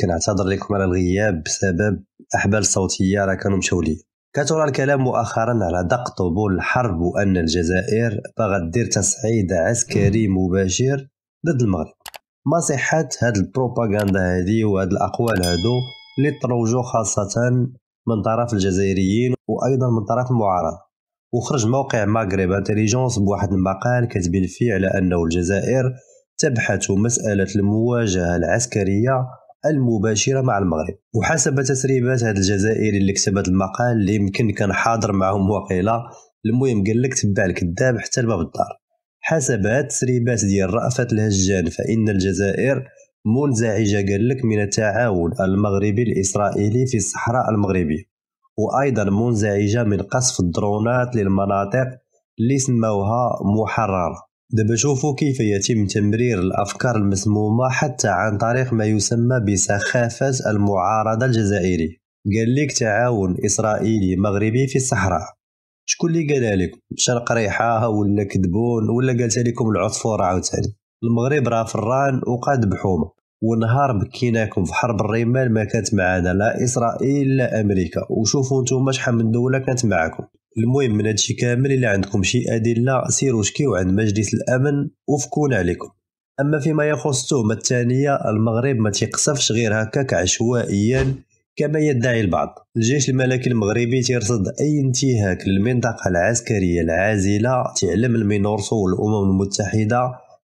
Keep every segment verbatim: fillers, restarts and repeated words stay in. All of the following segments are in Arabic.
كنعتذر لكم على الغياب بسبب أحبال صوتية راه كانوا مشاولين. كثر الكلام مؤخرا على دق طبول الحرب وأن الجزائر باغا دير تصعيد عسكري مباشر ضد المغرب. ما صحة هاد البروباغندا هذه وهاد الأقوال هادو اللي تروجوا خاصة من طرف الجزائريين وأيضا من طرف المعارضة. وخرج موقع مغرب انتليجنس بواحد المقال كاتبين فيه على أنه الجزائر تبحث مسألة المواجهة العسكرية المباشرة مع المغرب. وحسب تسريبات هاد الجزائري اللي كتبت المقال اللي يمكن كان حاضر معهم وقيلة، المهم قال لك تبع الكذاب حتى لباب الدار. حسب هاد تسريبات ديال رأفت الهجان فإن الجزائر منزعجة قال لك من التعاون المغربي الإسرائيلي في الصحراء المغربية، وأيضا منزعجة من قصف الدرونات للمناطق اللي سموها محررة. دابا شوفوا كيف يتم تمرير الأفكار المسمومة حتى عن طريق ما يسمى بسخافة المعارضة الجزائري. قال لك تعاون إسرائيلي مغربي في الصحراء، شكون اللي قالها لكم؟ شرق ريحة ولا كذبون ولا قالتها لكم العصفور؟ عاوتاني المغرب راه فران وقاد بحومة، ونهار بكيناكم في حرب الرمال ما كانت معانا لا إسرائيل لا أمريكا، وشوفوا نتوما شحال من دولة كانت معاكم. المهم من هادشي كامل إلا عندكم شي أدلة سيروا شكيو عند مجلس الأمن وفكون عليكم. أما فيما يخص التهمة الثانية، المغرب ما تيقصفش غير هكاك عشوائيا كما يدعي البعض. الجيش الملكي المغربي تيرصد أي انتهاك للمنطقة العسكرية العازلة. تعلم المينورسو والأمم المتحدة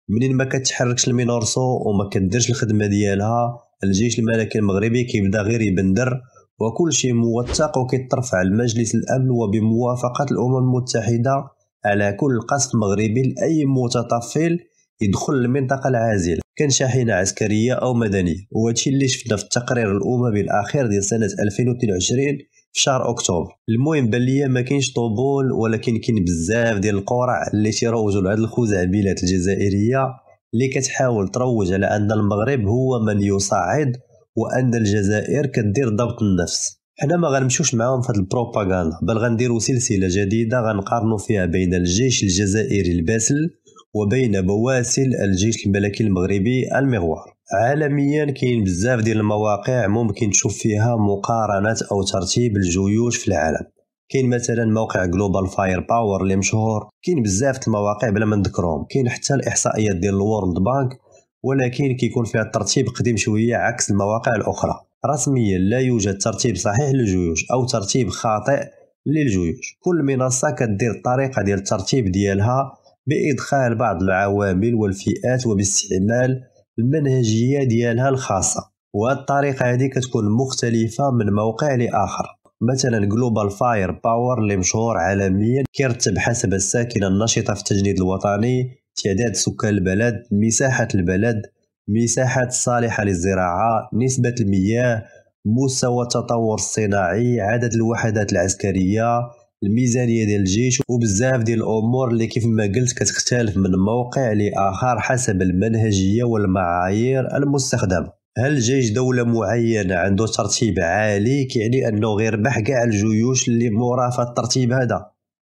منين ما كتحركش المينورسو وما كديرش الخدمة ديالها، الجيش الملكي المغربي كيبدا غير يبندر وكل شيء موثق وكيترفع المجلس الأمن وبموافقة الأمم المتحدة على كل قصف مغربي لأي متطفل يدخل المنطقة العازلة كان شاحنة عسكرية أو مدنية. وهادشي اللي شفنا في التقرير الأممي الأخير ديال سنة ألفين واثنين وعشرين في شهر أكتوبر. المهم بلية ما كاينش طبول، ولكن كاين بزاف ديال القرع اللي تيروجوا لهاد الخزعبيلات الجزائرية اللي كتحاول تروج على أن المغرب هو من يصعد وأن الجزائر كدير ضبط النفس. حنا ما غنمشوش معاهم في هاد البروباغندا، بل غنديروا سلسلة جديدة غنقارنوا فيها بين الجيش الجزائري الباسل وبين بواسل الجيش الملكي المغربي المغوار. عالميا كاين بزاف ديال المواقع ممكن تشوف فيها مقارنة أو ترتيب الجيوش في العالم. كاين مثلا موقع جلوبال فاير باور اللي مشهور، كاين بزاف د المواقع بلا ما نذكرهم، كاين حتى الإحصائيات ديال الورلد بانك، ولكن كيكون فيها الترتيب قديم شويه عكس المواقع الاخرى. رسميا لا يوجد ترتيب صحيح للجيوش او ترتيب خاطئ للجيوش، كل منصه كدير الطريقه ديال الترتيب ديالها بادخال بعض العوامل والفئات وباستعمال المنهجيه ديالها الخاصه، وهذه الطريقه هذه كتكون مختلفه من موقع لاخر. مثلا جلوبال فاير باور اللي مشهور عالميا كيرتب حسب الساكنه النشطه في التجنيد الوطني، تعداد سكان البلد، مساحة البلد، مساحة صالحة للزراعة، نسبة المياه، مستوى التطور الصناعي، عدد الوحدات العسكرية، الميزانية ديال الجيش، وبزاف ديال الأمور اللي كيف ما قلت كتختلف من موقع لآخر حسب المنهجية والمعايير المستخدمة. هل الجيش دولة معينة عنده ترتيب عالي كيعني أنه غير بحقع الجيوش اللي مرافقة الترتيب هذا؟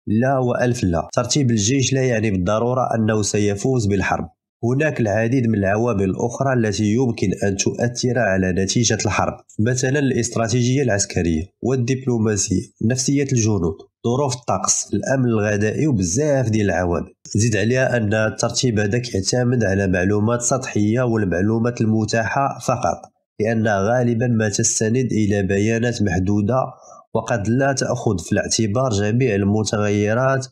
لا وألف لا. ترتيب الجيش لا يعني بالضرورة أنه سيفوز بالحرب، هناك العديد من العوامل الأخرى التي يمكن أن تؤثر على نتيجة الحرب، مثلا الاستراتيجية العسكرية والدبلوماسية، نفسية الجنود، ظروف الطقس، الأمن الغذائي، وبزاف ديال العوامل. زيد عليها أن الترتيب هذا يعتمد على معلومات سطحية والمعلومات المتاحة فقط، لأن غالبا ما تستند إلى بيانات محدودة وقد لا تأخذ في الاعتبار جميع المتغيرات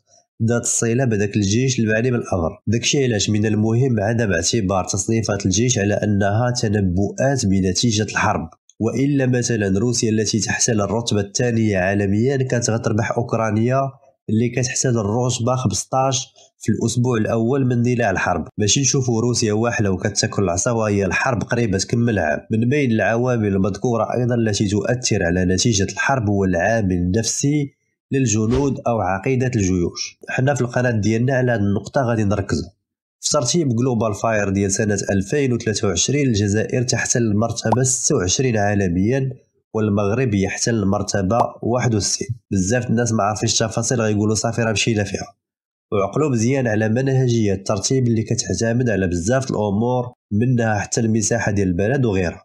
ذات الصلة بذاك الجيش المعني بالأمر. داكشي علاش من المهم عدم اعتبار تصنيفات الجيش على أنها تنبؤات بنتيجة الحرب، وإلا مثلا روسيا التي تحتل الرتبة الثانية عالميا كانت غتربح أوكرانيا اللي كتحتل الرتبة خمسطاش في الأسبوع الأول من ديلع الحرب. ماشي نشوفوا روسيا واحلة وكتاكل العصا هي الحرب قريبة تكمل عام. من بين العوامل المذكورة أيضا التي تؤثر على نتيجة الحرب هو العامل النفسي للجنود أو عقيدة الجيوش. حنا في القناة ديالنا على هذه النقطة غادي نركزوا. في ترتيب جلوبال فاير ديال سنة ألفين وثلاثة وعشرين الجزائر تحتل المرتبة ستة وعشرين عالميا والمغرب يحتل المرتبة واحد وستين. بزاف الناس ما عارفينش التفاصيل غيقولوا صافي راه مشينا فيها. وعقلوا مزيان على منهجية الترتيب اللي كتعتمد على بزاف الأمور منها حتى المساحة ديال البلد وغيرها.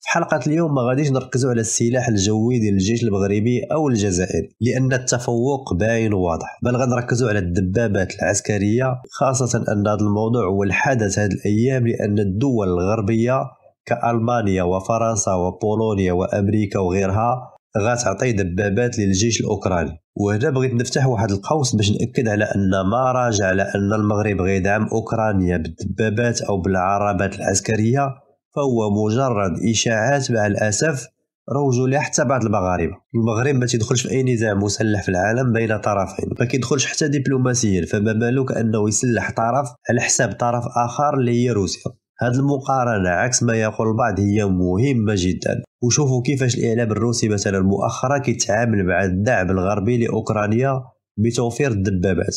في حلقة اليوم ما غاديش نركزوا على السلاح الجوي ديال الجيش المغربي أو الجزائري لأن التفوق باين وواضح، بل غنركزوا على الدبابات العسكرية، خاصة أن هذا الموضوع هو الحدث هذه الأيام، لأن الدول الغربية كألمانيا وفرنسا وبولونيا وأمريكا وغيرها غاتعطي دبابات للجيش الأوكراني. وهنا بغيت نفتح واحد القوس باش نأكد على أن ما راجع على أن المغرب غيدعم أوكرانيا بالدبابات أو بالعربات العسكرية فهو مجرد إشاعات مع الأسف روجوا لها حتى بعض المغاربة. المغرب ما تدخلش في أي نزاع مسلح في العالم بين طرفين، ما كيدخلش حتى دبلوماسيا، فما بالك أنه يسلح طرف على حساب طرف آخر اللي هي روسيا. هذه المقارنة عكس ما يقول البعض هي مهمة جدا، وشوفوا كيفاش الإعلام الروسي مثلا مؤخرا كيتعامل مع الدعم الغربي لأوكرانيا بتوفير الدبابات.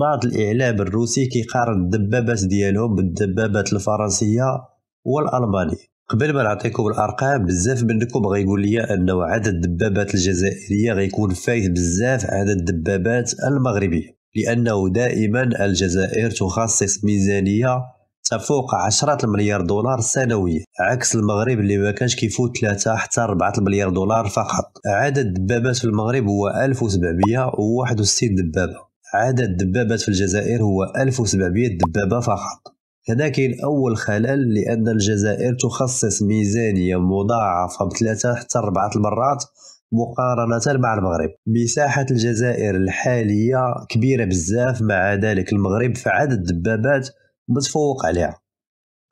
بعض الإعلام الروسي كيقارن الدبابات ديالهم بالدبابات الفرنسية والألماني. قبل ما نعطيكم الأرقام، بزاف منكم غيقول لي أنه عدد الدبابات الجزائرية غيكون فايت بزاف عدد الدبابات المغربية، لأنه دائما الجزائر تخصص ميزانية تفوق عشرة المليار دولار سنويا، عكس المغرب اللي ما كانش كيفوت ثلاثة حتى أربعة المليار دولار فقط. عدد الدبابات في المغرب هو ألف وسبعمائة وواحد وستين دبابة، عدد الدبابات في الجزائر هو ألف وسبعمائة دبابة فقط. هنا كاين أول خلل، لأن الجزائر تخصص ميزانية مضاعفة بثلاثة حتى أربعة المرات مقارنة مع المغرب. مساحة الجزائر الحالية كبيرة بزاف، مع ذلك المغرب في عدد الدبابات متفوق عليها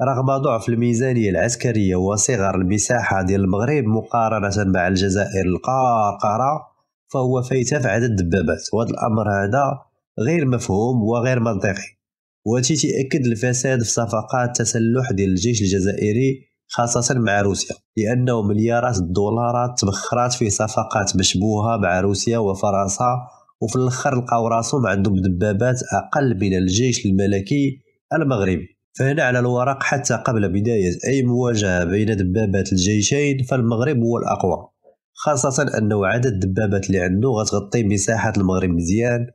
رغم ضعف الميزانية العسكرية وصغر المساحة ديال المغرب مقارنة مع الجزائر القارقرة، فهو فايتها في عدد الدبابات، وهذا الأمر هذا غير مفهوم وغير منطقي، وتتأكد الفساد في صفقات تسلح ديال الجيش الجزائري خاصة مع روسيا، لأنه مليارات الدولارات تبخرات في صفقات مشبوهة مع روسيا وفرنسا، وفي الآخر لقاو راسهم عندهم دبابات أقل من الجيش الملكي المغربي. فهنا على الورق حتى قبل بداية أي مواجهة بين دبابات الجيشين فالمغرب هو الأقوى، خاصة أنه عدد الدبابات اللي عنده غتغطي مساحة المغرب مزيان،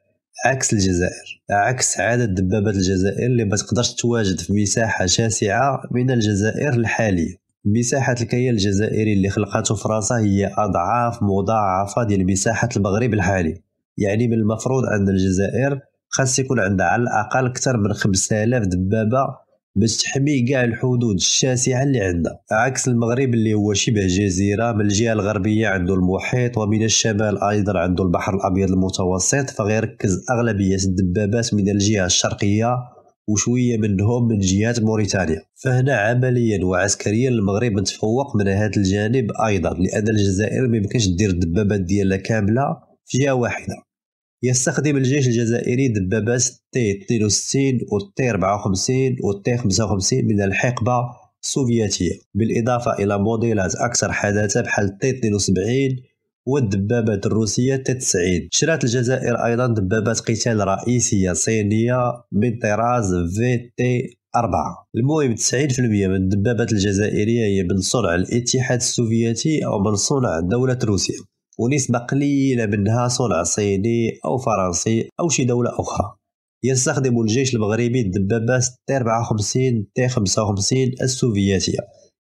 عكس الجزائر، عكس عدد دبابات الجزائر اللي ما تقدرش تواجد في مساحة شاسعة من الجزائر الحالية. مساحة الكيان الجزائري اللي خلقته فرنسا هي أضعاف مضاعفة ديال مساحة المغرب الحالي، يعني من المفروض أن الجزائر خاص يكون عندها على الأقل أكثر من خمسة آلاف دبابة باش تحمي كاع الحدود الشاسعة اللي عندها، عكس المغرب اللي هو شبه جزيرة، من الجهة الغربية عنده المحيط ومن الشمال أيضا عنده البحر الأبيض المتوسط، فغيركز أغلبية الدبابات من الجهة الشرقية وشوية منهم من جهات موريتانيا. فهنا عمليا وعسكريا المغرب متفوق من هذا الجانب أيضا، لأن الجزائر ميمكنش دير الدبابات ديالها كاملة في جهة واحدة. يستخدم الجيش الجزائري دبابات تي اثنين وستين و تي أربعة وخمسين و تي خمسة وخمسين من الحقبة السوفيتية، بالإضافة إلى موديلات أكثر حداثة بحال تي اثنين وسبعين والدبابات الروسية تي تسعين. شرات الجزائر أيضا دبابات قتال رئيسية صينية من طراز في تي أربعة. المهم تسعين بالمئة من الدبابات الجزائرية هي من صنع الاتحاد السوفيتي أو من صنع دولة روسيا، ونسبة قليلة منها صنع صيني أو فرنسي أو شي دولة أخرى. يستخدم الجيش المغربي الدبابات تي أربعة وخمسين تي خمسة وخمسين السوفيتية،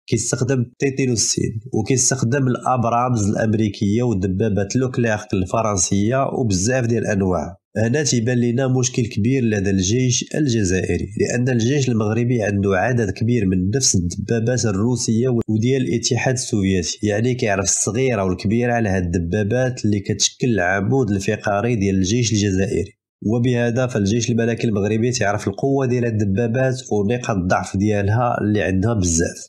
كيستخدم تي اثنين وستين، وكيستخدم الأبرامز الأمريكية والدبابات لوكليرك الفرنسية وبزاف ديال الأنواع. هنا تيبان لنا مشكل كبير لدى الجيش الجزائري، لأن الجيش المغربي عنده عدد كبير من نفس الدبابات الروسية وديال الاتحاد السوفيتي، يعني كيعرف الصغيرة والكبيرة على هاد الدبابات اللي كتشكل العمود الفقري ديال الجيش الجزائري. وبهذا فالجيش الملكي المغربي تعرف القوة ديال الدبابات ونقاط الضعف ديالها اللي عندها بزاف،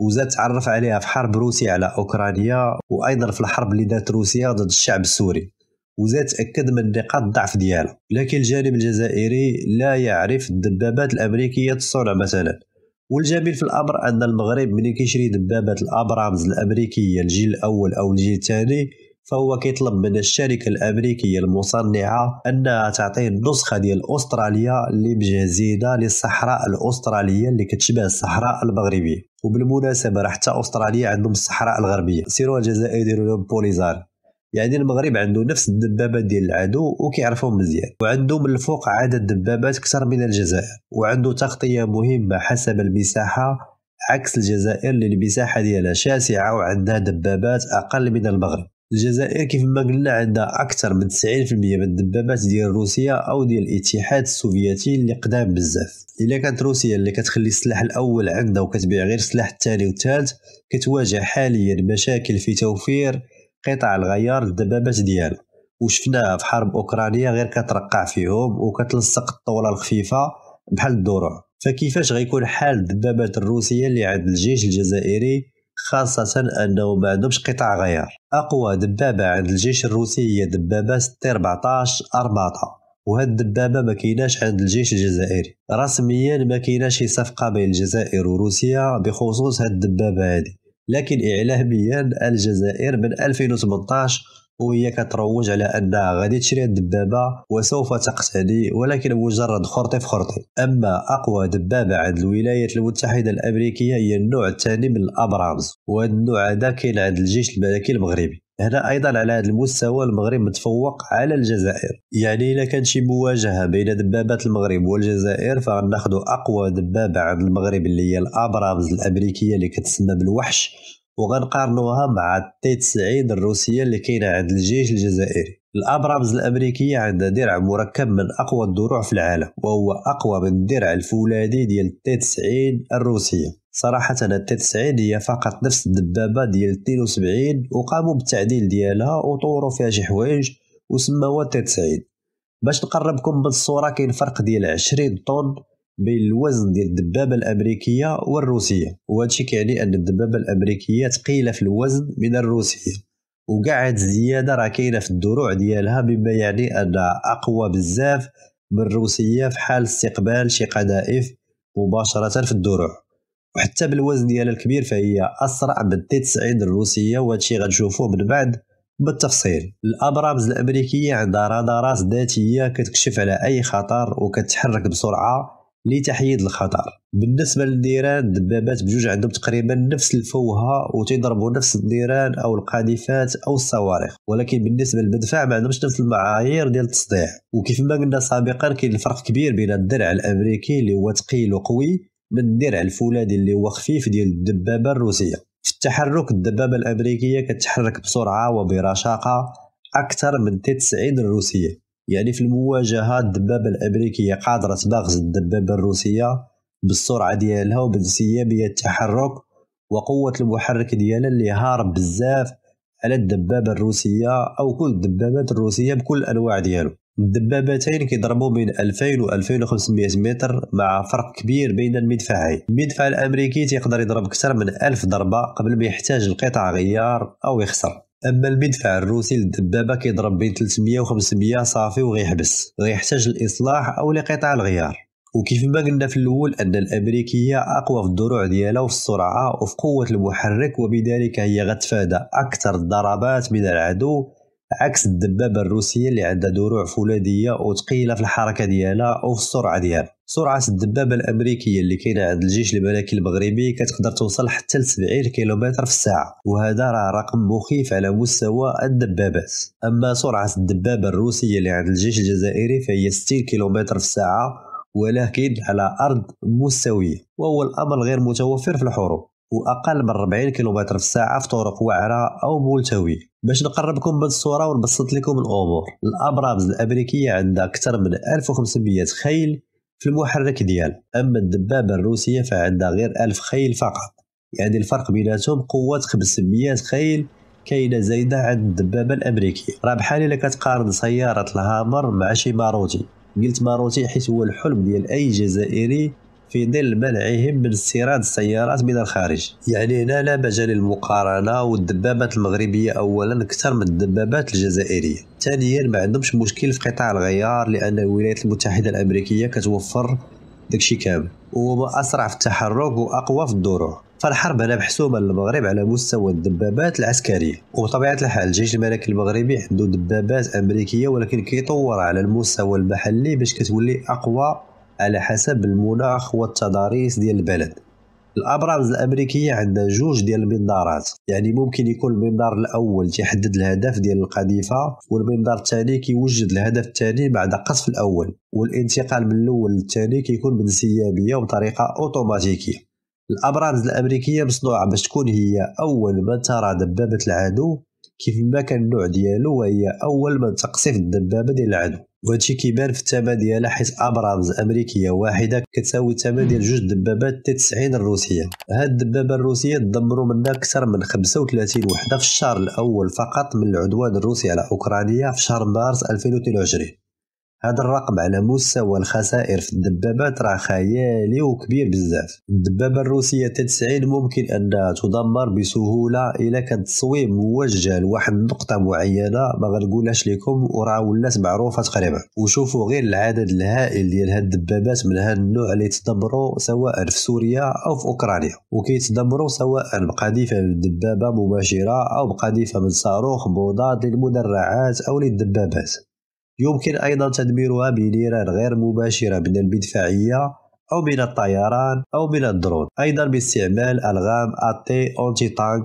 وزاد تعرف عليها في حرب روسيا على أوكرانيا، وأيضا في الحرب اللي دارت روسيا ضد الشعب السوري، وزاد تأكد من نقاط الضعف ديالها. لكن الجانب الجزائري لا يعرف الدبابات الأمريكية الصنع مثلا. والجميل في الأمر أن المغرب من كيشري دبابات الأبرامز الأمريكية الجيل الأول أو الجيل الثاني فهو كيطلب من الشركة الأمريكية المصنعة أنها تعطيه النسخة ديال أستراليا اللي مجهزينها للصحراء الأسترالية اللي كتشبه الصحراء المغربية، وبالمناسبة راه حتى أستراليا عندهم الصحراء الغربية، سيروا الجزائر ديالو لهم بوليزار. يعني المغرب عنده نفس الدبابات ديال العدو وكيعرفهم مزيان، وعنده من الفوق عدد دبابات أكثر من الجزائر، وعنده تغطية مهمة حسب المساحة عكس الجزائر اللي المساحة ديالها شاسعة وعندها دبابات أقل من المغرب. الجزائر كيف ما قلنا عندها أكثر من تسعين بالمئة من الدبابات ديال روسيا أو ديال الاتحاد السوفيتي اللي قدام بزاف. إلا كانت روسيا اللي كتخلي السلاح الأول عندها وكتبيع غير السلاح الثاني والثالث، كتواجه حاليا مشاكل في توفير قطع الغيار للدبابات ديالها، وشفناها في حرب أوكرانيا غير كترقع فيهم وكتلصق الطولة الخفيفة بحال الدروع. فكيفاش غيكون حال الدبابات الروسية اللي عند الجيش الجزائري، خاصة أنه ما عندهمش قطع غيار؟ أقوى دبابة عند الجيش الروسي هي دبابة ستة أربعطاش أرباطة، وهاد الدبابة ما كيناش عند الجيش الجزائري. رسميا ما كيناش صفقة بين الجزائر وروسيا بخصوص هاد الدبابة هذه، لكن إعلاميا الجزائر من ألفين وثمنطاش وهي كتروج على أنها غادي تشري الدبابة وسوف تقتني، ولكن مجرد خرطي في خرطي. أما أقوى دبابة عند الولايات المتحدة الأمريكية هي النوع الثاني من الأبرامز، وهذا النوع هذا كاين عند الجيش الملكي المغربي. هنا أيضا على هذا المستوى المغرب متفوق على الجزائر، يعني إذا كان شي مواجهة بين دبابات المغرب والجزائر فغناخدو أقوى دبابة عند المغرب اللي هي الأبرامز الأمريكية اللي كتسمى بالوحش، وغنقارنوها مع التي تسعين الروسية اللي كاينة عند الجيش الجزائري. الأبرامز الأمريكية عندها درع مركب من أقوى الدروع في العالم، وهو أقوى من الدرع الفولاذي ديال التي تسعين الروسية. صراحة التي تسعين هي فقط نفس الدبابة ديال اثنين وسبعين، وقاموا بالتعديل ديالها وطوروا فيها شي حوايج وسموها التي تسعين. باش نقربكم بالصورة، كاين فرق ديال عشرين طن بين الوزن ديال الدبابة الأمريكية والروسية، وهادشي كيعني أن الدبابة الأمريكية ثقيلة في الوزن من الروسية، وقعد زيادة راه كاينة في الدروع ديالها، بما يعني أنها أقوى بزاف من الروسية في حال استقبال شي قذائف مباشرة في الدروع، وحتى بالوزن ديالها الكبير فهي أسرع من تسعين الروسية، وهادشي غنشوفوه من بعد بالتفصيل. الأبرامز الأمريكية عندها رادارات ذاتية كتكشف على أي خطر وكتحرك بسرعة لتحييد الخطر. بالنسبة للنيران، الدبابات بجوج عندهم تقريبا نفس الفوهة وتضربوا نفس النيران أو القاذفات أو الصواريخ، ولكن بالنسبة للمدفع ما عندهمش نفس المعايير ديال التصديع. وكيف ما قلنا سابقا، كاين الفرق كبير بين الدرع الأمريكي اللي هو ثقيل وقوي من الدرع الفولاذي اللي هو خفيف ديال الدبابة الروسية. في التحرك، الدبابة الأمريكية كتحرك بسرعة وبرشاقة أكثر من تسعين الروسية، يعني في المواجهات الدبابة الأمريكية قادرة تباغز الدبابة الروسية بالسرعة ديالها وبالانسيابية التحرك وقوة المحرك ديالها اللي هارب بزاف على الدبابة الروسية أو كل الدبابات الروسية بكل أنواع ديالو. الدبابتين كيضربوا بين ألفين و ألفين وخمسمائة متر، مع فرق كبير بين المدفعين. المدفع الأمريكي تيقدر يضرب أكثر من ألف ضربة قبل ما يحتاج القطع غيار أو يخسر. أما المدفع الروسي للدبابة كيضرب بين ثلاثمية و خمسمية صافي وغيحبس، غيحتاج الإصلاح أو لقطع الغيار. وكيف ما قلنا في الأول أن الأمريكية أقوى في الدروع ديالها وفي السرعة وفي قوة المحرك، وبذلك هي غتفادى أكثر الضربات من العدو، عكس الدبابة الروسية اللي عندها دروع فولاذية وثقيلة في الحركة ديالها وفي السرعة ديالها. سرعة الدبابة الأمريكية اللي كاينة عند الجيش الملكي المغربي كتقدر توصل حتى ل سبعين كيلومتر في الساعة، وهذا راه رقم مخيف على مستوى الدبابات. أما سرعة الدبابة الروسية اللي عند الجيش الجزائري فهي ستين كيلومتر في الساعة، ولكن على أرض مستوية، وهو الأمر غير متوفر في الحروب، وأقل من أربعين كيلومتر في الساعة في طرق وعرة أو ملتوية. باش نقربكم من الصورة ونبسط لكم الأمور، الأبرامز الأمريكية عندها أكثر من ألف وخمسمية خيل في المحرك ديال، أما الدبابة الروسية فعندها غير ألف خيل فقط، يعني الفرق بيناتهم قوة خمسمية خيل كاينة زايدة عند الدبابة الأمريكية. راه بحال إلا كتقارن سيارة الهامر مع شي ماروتي. قلت ماروتي حيت هو الحلم ديال أي جزائري في ظل منعهم من استيراد السيارات من الخارج، يعني هنا لا مجال للمقارنة. والدبابات المغربية أولا أكثر من الدبابات الجزائرية، ثانيا ما عندهمش مشكل في قطاع الغيار لأن الولايات المتحدة الأمريكية كتوفر داكشي كامل، وهما أسرع في التحرك وأقوى في الدروع. فالحرب هنا محسومة للمغرب على مستوى الدبابات العسكرية، وبطبيعة الحال الجيش الملكي المغربي عنده دبابات أمريكية، ولكن كيطور على المستوى المحلي باش كتولي أقوى على حسب المناخ والتضاريس ديال البلد. الأبرامز الأمريكية عندها جوج ديال المنظارات، يعني ممكن يكون المنظار الأول تيحدد الهدف ديال القذيفة، والمنظار الثاني كيوجد الهدف الثاني بعد قصف الأول، والانتقال من الأول للثاني كيكون بانسيابية وبطريقة أوتوماتيكية. الأبراج الأمريكية مصنوعة باش تكون هي أول من ترى دبابة العدو كيفما كان النوع ديالو، وهي أول من تقصف الدبابة ديال العدو، وهادشي كيبان في الثمن ديالها حيت أبراج أمريكية واحدة كتساوي الثمن ديال جوج دبابات تي تسعين الروسية. هاد الدبابة الروسية دمروا منها أكثر من خمسة وثلاثين وحدة في الشهر الأول فقط من العدوان الروسي على أوكرانيا في شهر مارس ألفين واثنين وعشرين. هذا الرقم على مستوى الخسائر في الدبابات راه خيالي وكبير بزاف. الدبابة الروسية تسعين ممكن أنها تدمر بسهولة إلا كان تصويب موجه لواحد نقطة معينة، ما غنقولهاش لكم وراه ولات معروفة تقريبا. وشوفوا غير العدد الهائل ديال هاد الدبابات من هاد النوع اللي تدمروا سواء في سوريا أو في أوكرانيا، وكيتدمروا سواء بقذيفة من دبابة مباشرة أو بقذيفة من صاروخ مضاد للمدرعات أو للدبابات. يمكن أيضا تدميرها بنيران غير مباشرة من المدفعية أو من الطيران أو من الدرون، أيضا باستعمال ألغام أتي أونتي تانك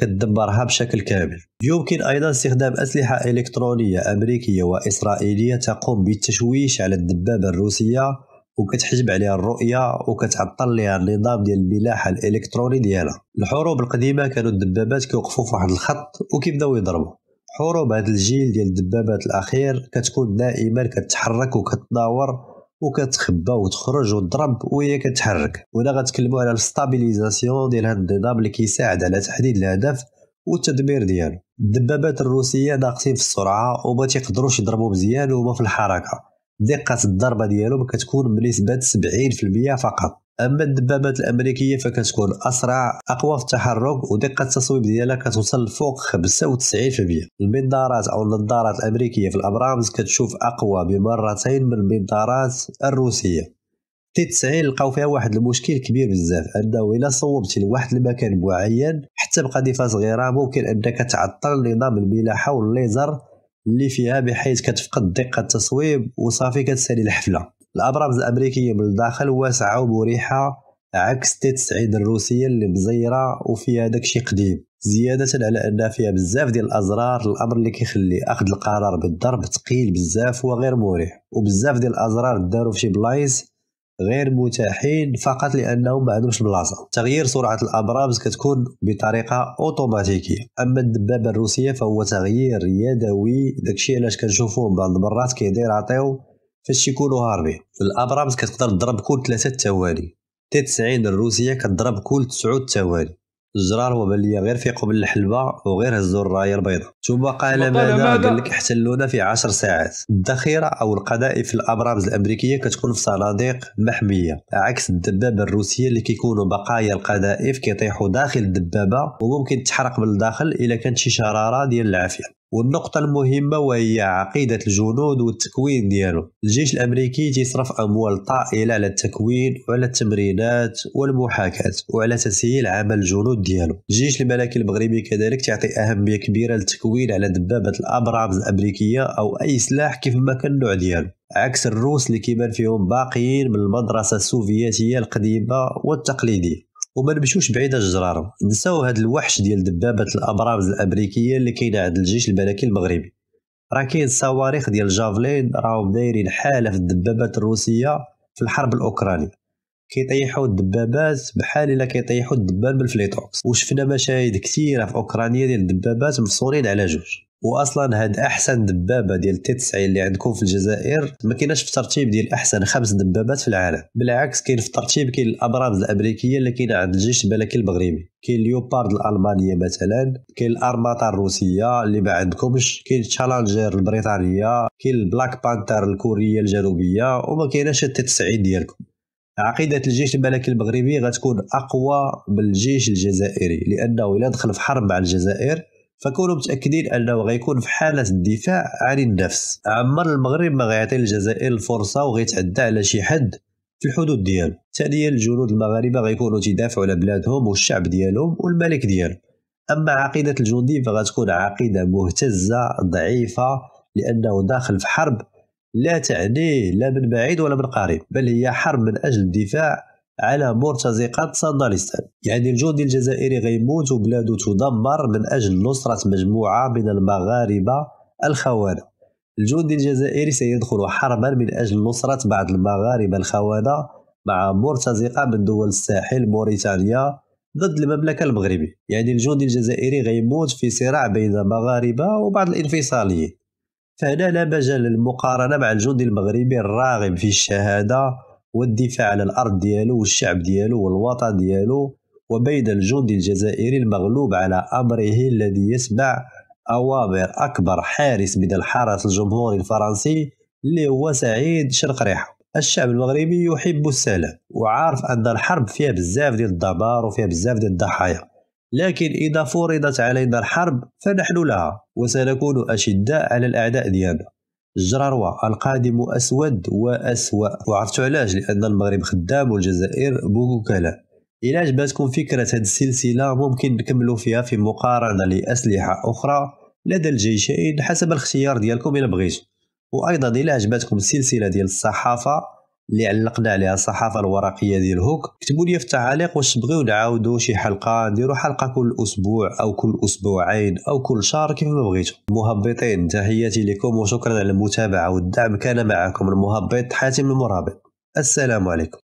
كتدمرها بشكل كامل. يمكن أيضا استخدام أسلحة إلكترونية أمريكية وإسرائيلية تقوم بالتشويش على الدبابة الروسية وكتحجب عليها الرؤية وكتعطل لها النظام ديال الملاحة الإلكتروني ديالها. الحروب القديمة كانوا الدبابات كيوقفوا في واحد الخط وكيبداو يضربوا. حروب هذا الجيل ديال الدبابات الأخير كتكون دائما كتحرك وكتداور وكتخبى وتخرج وتضرب وهي كتحرك. وهنا غنتكلموا على الستابيليزاسيون ديال هذا النظام اللي كيساعد على تحديد الهدف والتدمير ديالو. الدبابات الروسية ناقصين في السرعة وما تيقدروش يضربوا مزيان وما في الحركة، دقة الضربة ديالهم كتكون بنسبة سبعين بالمئة فقط. أما الدبابات الأمريكية فكتكون أسرع، أقوى في التحرك، ودقة التصويب ديالها كتوصل فوق خمسة وتسعين بالمئة. المنظارات أو النظارات الأمريكية في الأبرامز كتشوف أقوى بمرتين من المنظارات الروسية. تسعين لقاو فيها واحد المشكل كبير بزاف، أنه إلا صوبتي لواحد المكان معين حتى بقذيفة صغيرة ممكن أنك تعطل نظام الملاحة والليزر اللي فيها بحيث كتفقد دقة التصويب وصافي كتسالي الحفلة. الأبراج الأمريكية من الداخل واسعة ومريحة عكس تسعين الروسية اللي مزيرة وفيها داكشي قديم، زيادة على أنها فيها بزاف ديال الأزرار، الأمر اللي كيخلي أخذ القرار بالضرب ثقيل بزاف وغير مريح، وبزاف ديال الأزرار داروا في شي بلايص غير متاحين فقط لأنهم ما عندهمش بلاصة. تغيير سرعة الأبراج كتكون بطريقة أوتوماتيكية، أما الدبابة الروسية فهو تغيير يدوي. داكشي علاش كنشوفوهم بعض المرات كيدير عطيو فاش يكونوا هاربين. الأبراج كتقدر تضرب كل ثلاثة ثواني، تسعين الروسية كتضرب كل تسعة ثواني. الجرار هو بلي غير فيقوا بالحلبة وغير هزوا الراية البيضاء. ثم قال ماذا؟ قال لك احتلونا في عشر ساعات. الذخيرة أو القذائف في الأبراج الأمريكية كتكون في صناديق محمية عكس الدبابة الروسية اللي كيكونوا بقايا القذائف كيطيحوا داخل الدبابة وممكن تحرق من الداخل إلا كانت شي شرارة ديال العافية. والنقطة المهمة وهي عقيدة الجنود والتكوين ديالو. الجيش الأمريكي تيصرف أموال طائلة على التكوين وعلى التمرينات والمحاكاة وعلى تسهيل عمل الجنود ديالو. الجيش الملكي المغربي كذلك تعطي أهمية كبيرة للتكوين على دبابة الأبراج الأمريكية أو أي سلاح كيفما كان النوع ديالو، عكس الروس اللي كيبان فيهم باقيين من المدرسة السوفيتية القديمة والتقليدية. وما نمشيوش بعيد الجرار، نساو هاد الوحش ديال دبابة الأبراج الأمريكية اللي كاينه عند الجيش الملكي المغربي. راه كاين صواريخ ديال جافلين راهم دايرين حاله في الدبابات الروسية في الحرب الأوكرانية، كيطيحوا الدبابات بحال إلا كيطيحوا الدبان بالفليتوكس. وشفنا مشاهد كثيرة في أوكرانيا ديال الدبابات مفصولين على جوج. واصلا هاد احسن دبابه ديال تسعين اللي عندكم في الجزائر ما كايناش في ترتيب ديال احسن خمس دبابات في العالم، بالعكس كاين في ترتيب كاين الابراج الامريكيه اللي كاينه عند الجيش الملكي المغربي، كاين اليوبارد الالمانيه مثلا، كاين الارماطه الروسيه اللي ما عندكمش، كاين تشالنجر البريطانيه، كاين البلاك بانتر الكوريه الجنوبيه، وما كايناش تسعين ديالكم. عقيدة الجيش الملكي المغربي غتكون اقوى من الجيش الجزائري لانه الا دخل في حرب مع الجزائر فكونوا متأكدين أنه غيكون في حالة الدفاع عن النفس. عمر المغرب ما غيعطي الجزائر الفرصة وغيتعدى على شي حد في الحدود ديالو. ثانيا الجنود المغاربة غيكونوا تدافعوا على بلادهم والشعب ديالهم والملك ديالهم. أما عقيدة الجندي فغتكون عقيدة مهتزة ضعيفة لأنه داخل في حرب لا تعنيه لا من بعيد ولا من قريب، بل هي حرب من أجل الدفاع على مرتزقة صندالستان. يعني الجندي الجزائري غيموت وبلاده تدمر من أجل نصرة مجموعة من المغاربة الخونة. الجندي الجزائري سيدخل حربا من أجل نصرة بعض المغاربة الخونة مع مرتزقة من دول الساحل موريتانيا ضد المملكة المغربية. يعني الجندي الجزائري غيموت في صراع بين مغاربة وبعض الانفصاليين، فهنا لا مجال للمقارنة مع الجندي المغربي الراغب في الشهادة والدفاع على الأرض ديالو والشعب ديالو والوطن ديالو، وبين الجندي الجزائري المغلوب على أمره الذي يسمع أوامر أكبر حارس من الحرس الجمهوري الفرنسي اللي هو سعيد شرقريحة. الشعب المغربي يحب السلام وعارف أن الحرب فيها بزاف ديال الدمار وفيها بزاف ديال الضحايا، لكن إذا فرضت علينا الحرب فنحن لها وسنكون أشداء على الأعداء ديالنا. الجرروة القادم أسود وأسوأ، وعرفتوا علاش، لأن المغرب خدام والجزائر بوكلا. إلا عجبتكم فكرة هذه السلسلة ممكن نكملوا فيها في مقارنة لأسلحة أخرى لدى الجيشين حسب الاختيار ديالكم إلا بغيتوا. وأيضا إلا عجبتكم السلسلة ديال الصحافة اللي علقنا عليها الصحافة الورقية ديال هوك، كتبوا لي في التعاليق واش تبغيو نعاودوا شي حلقة، نديروا حلقة كل أسبوع أو كل أسبوعين أو كل شهر كيف ما بغيتوا. مهبطين تحياتي لكم وشكرا على المتابعة والدعم. كان معكم المهبط حاتم المرابط، السلام عليكم.